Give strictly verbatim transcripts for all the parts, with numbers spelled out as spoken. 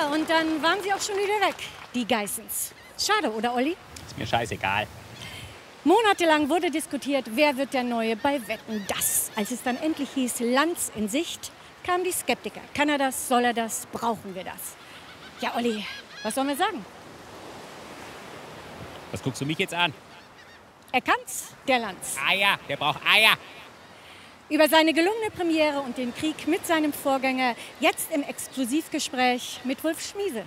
Ja, und dann waren sie auch schon wieder weg, die Geißens. Schade, oder Olli? Ist mir scheißegal. Monatelang wurde diskutiert, wer wird der Neue bei Wetten, dass? Als es dann endlich hieß, Lanz in Sicht, kamen die Skeptiker. Kann er das? Soll er das? Brauchen wir das? Ja, Olli, was sollen wir sagen? Was guckst du mich jetzt an? Er kann's, der Lanz. Eier, der braucht Eier. Über seine gelungene Premiere und den Krieg mit seinem Vorgänger, jetzt im Exklusivgespräch mit Wulf Schmiese.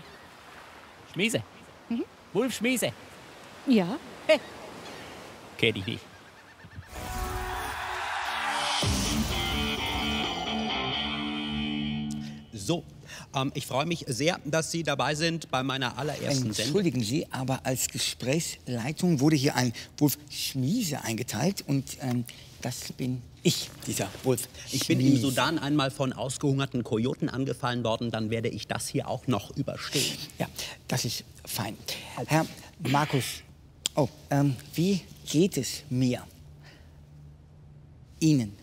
Schmiese? Mhm. Wulf Schmiese? Ja. Hey. Kenn ich nicht. So, ähm, ich freue mich sehr, dass Sie dabei sind bei meiner allerersten Sendung. Entschuldigen Sie, aber als Gesprächsleitung wurde hier ein Wulf Schmiese eingeteilt und ähm, das bin ich, dieser Wulf. Ich bin im Sudan einmal von ausgehungerten Kojoten angefallen worden, dann werde ich das hier auch noch überstehen. Ja, das ist fein. Herr Markus, oh, ähm, wie geht es mir? Ihnen?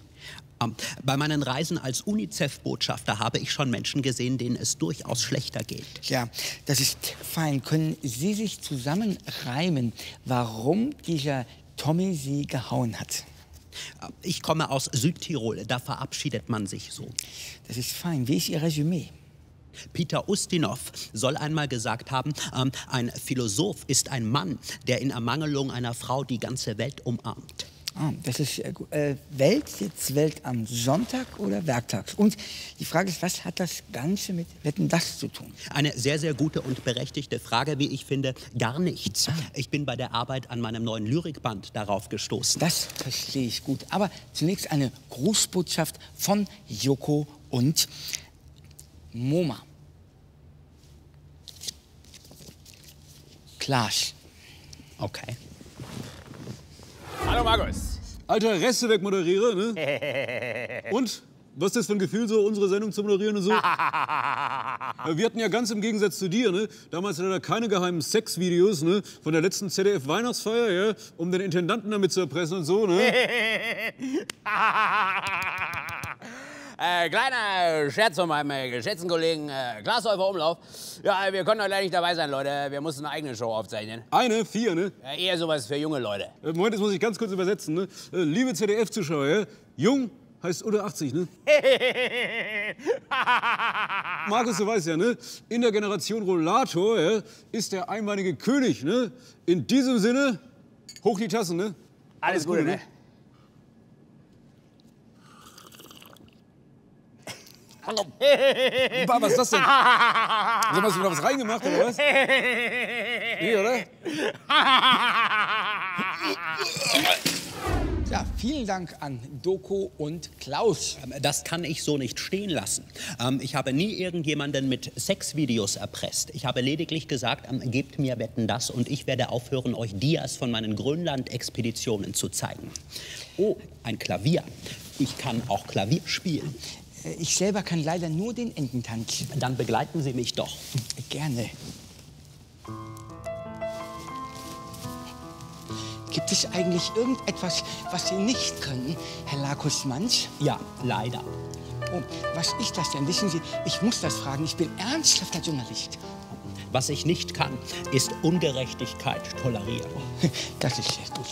Bei meinen Reisen als UNICEF-Botschafter habe ich schon Menschen gesehen, denen es durchaus schlechter geht. Ja, das ist fein. Können Sie sich zusammenreimen, warum dieser Tommy Sie gehauen hat? Ich komme aus Südtirol, da verabschiedet man sich so. Das ist fein. Wie ist Ihr Resümee? Peter Ustinov soll einmal gesagt haben, ähm, ein Philosoph ist ein Mann, der in Ermangelung einer Frau die ganze Welt umarmt. Ah, das ist äh, Welt, jetzt Welt am Sonntag oder werktags? Und die Frage ist, was hat das Ganze mit Wetten, dass zu tun? Eine sehr, sehr gute und berechtigte Frage, wie ich finde, gar nichts. Ah. Ich bin bei der Arbeit an meinem neuen Lyrikband darauf gestoßen. Das verstehe ich gut. Aber zunächst eine Grußbotschaft von Joko und Moma. Klaas. Okay. Hallo Markus. Alter, Reste weg moderiere, ne? Und? Was ist das für ein Gefühl, so unsere Sendung zu moderieren und so? Wir hatten ja ganz im Gegensatz zu dir, ne? Damals leider keine geheimen Sexvideos, ne? Von der letzten Z D F-Weihnachtsfeier, ja? Um den Intendanten damit zu erpressen und so, ne? Äh, kleiner Scherz von meinem äh, geschätzten Kollegen äh, Klaas Heufer-Umlauf. Ja, wir konnten heute leider nicht dabei sein, Leute. Wir mussten eine eigene Show aufzeichnen. Eine? Vier, ne? Äh, eher sowas für junge Leute. Äh, Moment, das muss ich ganz kurz übersetzen, ne? Äh, liebe Z D F-Zuschauer, ja? Jung heißt unter achtzig, ne? Markus, du weißt ja, ne? In der Generation Rollator, ja, ist der einmalige König, ne? In diesem Sinne, hoch die Tassen, ne? Alles, Alles Gute, ne? ne? Was ist das denn? Also, hast du wieder was reingemacht, oder was? Nee, oder? Ja, vielen Dank an Joko und Klaas. Das kann ich so nicht stehen lassen. Ich habe nie irgendjemanden mit Sexvideos erpresst. Ich habe lediglich gesagt, gebt mir Wetten, dass und ich werde aufhören, euch Dias von meinen Grönland-Expeditionen zu zeigen. Oh, ein Klavier. Ich kann auch Klavier spielen. Ich selber kann leider nur den Ententanz. Dann begleiten Sie mich doch. Gerne. Gibt es eigentlich irgendetwas, was Sie nicht können, Herr Markus Lanz? Ja, leider. Oh, was ist das denn? Wissen Sie, ich muss das fragen. Ich bin ernsthafter Journalist. Was ich nicht kann, ist Ungerechtigkeit tolerieren. Das ist sehr gut.